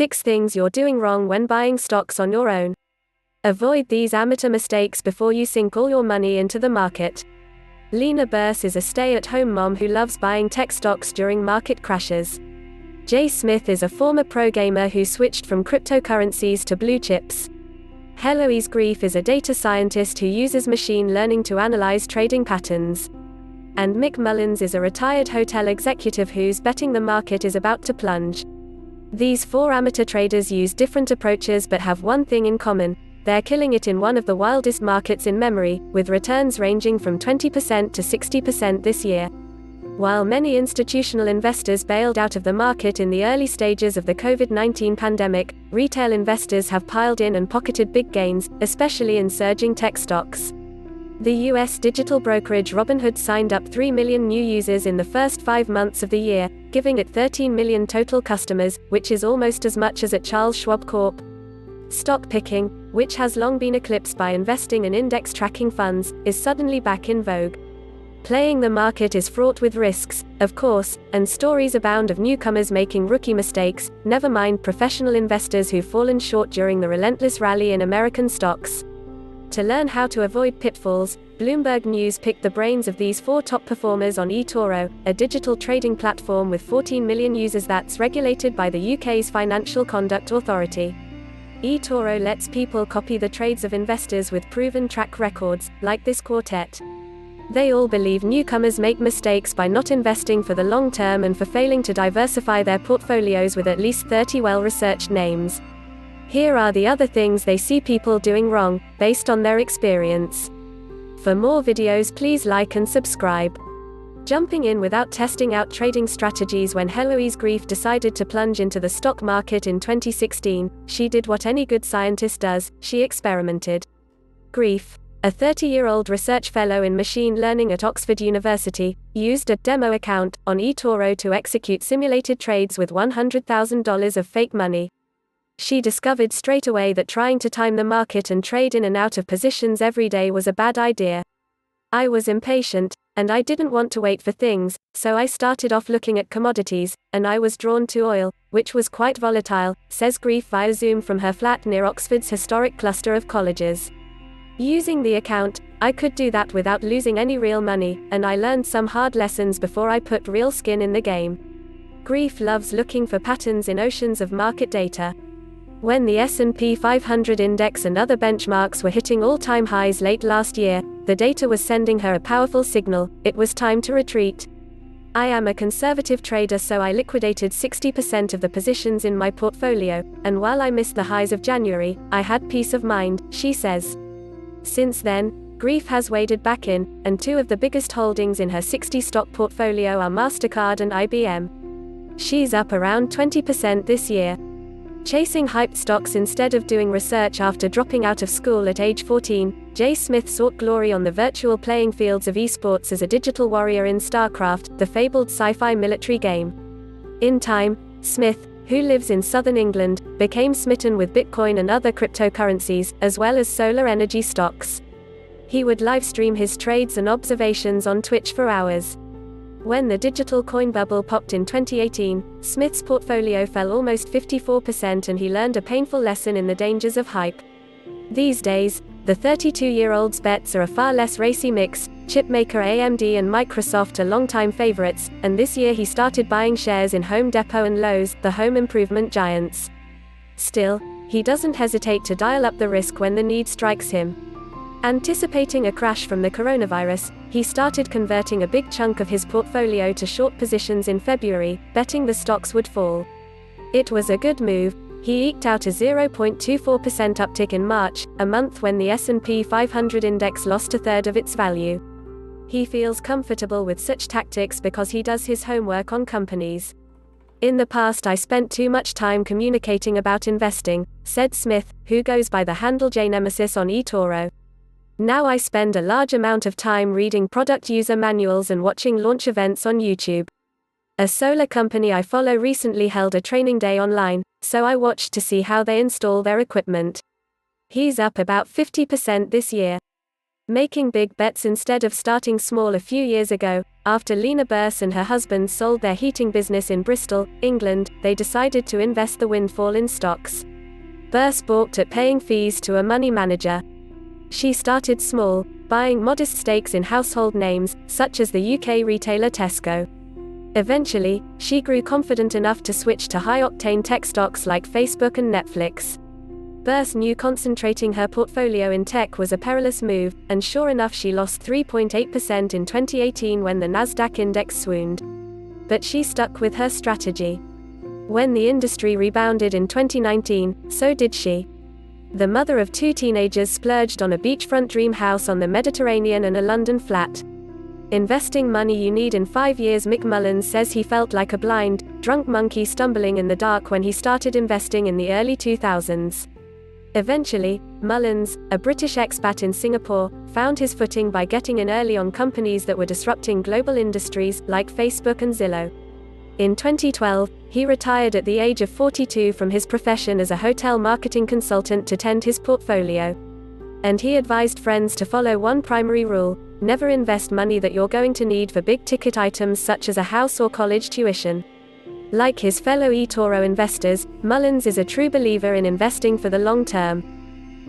6 Things You're Doing Wrong When Buying Stocks on Your Own. Avoid these amateur mistakes before you sink all your money into the market. Lena Burse is a stay-at-home mom who loves buying tech stocks during market crashes. Jay Smith is a former pro gamer who switched from cryptocurrencies to blue chips. Heloise Grief is a data scientist who uses machine learning to analyze trading patterns. And Mick Mullins is a retired hotel executive who's betting the market is about to plunge. These 4 amateur traders use different approaches but have one thing in common: they're killing it in one of the wildest markets in memory, with returns ranging from 20% to 60% this year. While many institutional investors bailed out of the market in the early stages of the COVID-19 pandemic, retail investors have piled in and pocketed big gains, especially in surging tech stocks. The US digital brokerage Robinhood signed up 3 million new users in the first 5 months of the year, giving it 13 million total customers, which is almost as much as at Charles Schwab Corp. Stock picking, which has long been eclipsed by investing in index tracking funds, is suddenly back in vogue. Playing the market is fraught with risks, of course, and stories abound of newcomers making rookie mistakes, never mind professional investors who've fallen short during the relentless rally in American stocks. To learn how to avoid pitfalls, Bloomberg News picked the brains of these 4 top performers on eToro, a digital trading platform with 14 million users that's regulated by the UK's Financial Conduct Authority. eToro lets people copy the trades of investors with proven track records, like this quartet. They all believe newcomers make mistakes by not investing for the long term and for failing to diversify their portfolios with at least 30 well-researched names. Here are the other things they see people doing wrong, based on their experience. For more videos, please like and subscribe. Jumping in without testing out trading strategies. When Heloise Grief decided to plunge into the stock market in 2016, she did what any good scientist does: she experimented. Grief, a 30-year-old research fellow in machine learning at Oxford University, used a demo account on eToro to execute simulated trades with $100,000 of fake money. She discovered straight away that trying to time the market and trade in and out of positions every day was a bad idea. "I was impatient, and I didn't want to wait for things, so I started off looking at commodities, and I was drawn to oil, which was quite volatile," says Grief via Zoom from her flat near Oxford's historic cluster of colleges. "Using the account, I could do that without losing any real money, and I learned some hard lessons before I put real skin in the game." Grief loves looking for patterns in oceans of market data. When the S&P 500 index and other benchmarks were hitting all-time highs late last year, the data was sending her a powerful signal: it was time to retreat. "I am a conservative trader, so I liquidated 60% of the positions in my portfolio, and while I missed the highs of January, I had peace of mind," she says. Since then, Grief has waded back in, and 2 of the biggest holdings in her 60-stock portfolio are MasterCard and IBM. She's up around 20% this year. Chasing hyped stocks instead of doing research. After dropping out of school at age 14, Jay Smith sought glory on the virtual playing fields of esports as a digital warrior in StarCraft, the fabled sci-fi military game. In time, Smith, who lives in southern England, became smitten with Bitcoin and other cryptocurrencies, as well as solar energy stocks. He would livestream his trades and observations on Twitch for hours. When the digital coin bubble popped in 2018, Smith's portfolio fell almost 54%, and he learned a painful lesson in the dangers of hype. These days, the 32-year-old's bets are a far less racy mix. Chipmaker AMD and Microsoft are longtime favorites, and this year he started buying shares in Home Depot and Lowe's, the home improvement giants. Still, he doesn't hesitate to dial up the risk when the need strikes him. Anticipating a crash from the coronavirus, he started converting a big chunk of his portfolio to short positions in February, betting the stocks would fall. It was a good move. He eked out a 0.24% uptick in March, a month when the S&P 500 index lost a third of its value. He feels comfortable with such tactics because he does his homework on companies. "In the past, I spent too much time communicating about investing," said Smith, who goes by the handle JNemesis on eToro. "Now I spend a large amount of time reading product user manuals and watching launch events on YouTube. A solar company I follow recently held a training day online, so I watched to see how they install their equipment." He's up about 50% this year. Making big bets instead of starting small a few years ago, After Lena Burse and her husband sold their heating business in Bristol, England, they decided to invest the windfall in stocks. Burse balked at paying fees to a money manager. She started small, buying modest stakes in household names, such as the UK retailer Tesco. Eventually, she grew confident enough to switch to high-octane tech stocks like Facebook and Netflix. Burse knew concentrating her portfolio in tech was a perilous move, and sure enough she lost 3.8% in 2018 when the Nasdaq index swooned. But she stuck with her strategy. When the industry rebounded in 2019, so did she. The mother of two teenagers splurged on a beachfront dream house on the Mediterranean and a London flat. Investing money you need in 5 years. Mick Mullins says he felt like a blind, drunk monkey stumbling in the dark when he started investing in the early 2000s. Eventually, Mullins, a British expat in Singapore, found his footing by getting in early on companies that were disrupting global industries, like Facebook and Zillow. In 2012, he retired at the age of 42 from his profession as a hotel marketing consultant to tend his portfolio. And he advised friends to follow one primary rule: never invest money that you're going to need for big-ticket items such as a house or college tuition. Like his fellow eToro investors, Mullins is a true believer in investing for the long term.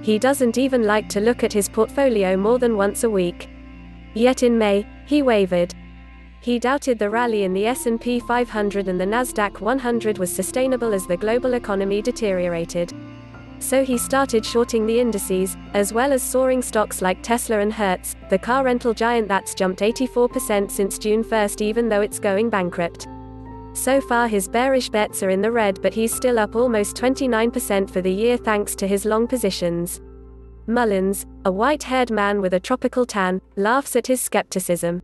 He doesn't even like to look at his portfolio more than once a week. Yet in May, he wavered. He doubted the rally in the S&P 500 and the Nasdaq 100 was sustainable as the global economy deteriorated. So he started shorting the indices, as well as soaring stocks like Tesla and Hertz, the car rental giant that's jumped 84% since June 1st even though it's going bankrupt. So far his bearish bets are in the red, but he's still up almost 29% for the year thanks to his long positions. Mullins, a white-haired man with a tropical tan, laughs at his skepticism.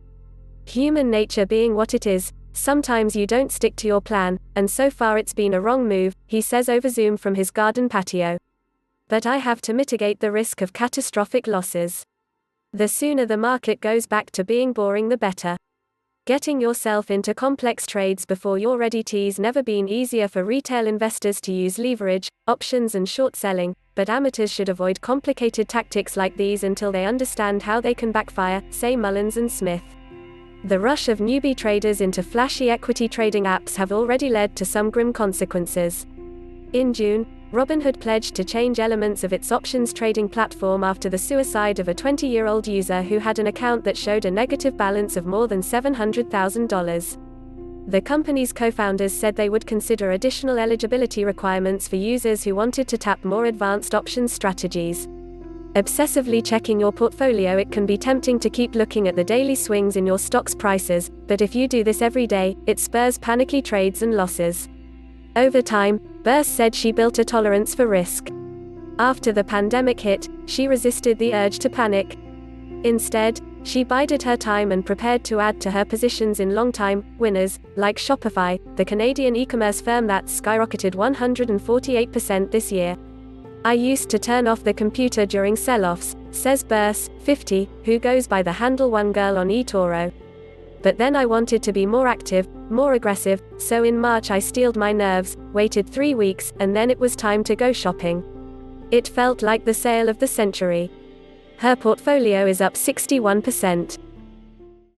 Human nature being what it is, sometimes you don't stick to your plan, and so far it's been a wrong move, he says over Zoom from his garden patio. But I have to mitigate the risk of catastrophic losses. The sooner the market goes back to being boring the better. Getting yourself into complex trades before you're ready. It's never been easier for retail investors to use leverage, options and short selling, but amateurs should avoid complicated tactics like these until they understand how they can backfire, say Mullins and Smith. The rush of newbie traders into flashy equity trading apps have already led to some grim consequences. In June, Robinhood pledged to change elements of its options trading platform after the suicide of a 20-year-old user who had an account that showed a negative balance of more than $700,000. The company's co-founders said they would consider additional eligibility requirements for users who wanted to tap more advanced options strategies. Obsessively checking your portfolio, it can be tempting to keep looking at the daily swings in your stock's prices, but if you do this every day, it spurs panicky trades and losses. Over time, Burse said she built a tolerance for risk. After the pandemic hit, she resisted the urge to panic. Instead, she bided her time and prepared to add to her positions in long-time winners, like Shopify, the Canadian e-commerce firm that's skyrocketed 148% this year. I used to turn off the computer during sell-offs, says Burse, 50, who goes by the handle OneGirl on eToro. But then I wanted to be more active, more aggressive, so in March I steeled my nerves, waited 3 weeks, and then it was time to go shopping. It felt like the sale of the century. Her portfolio is up 61%.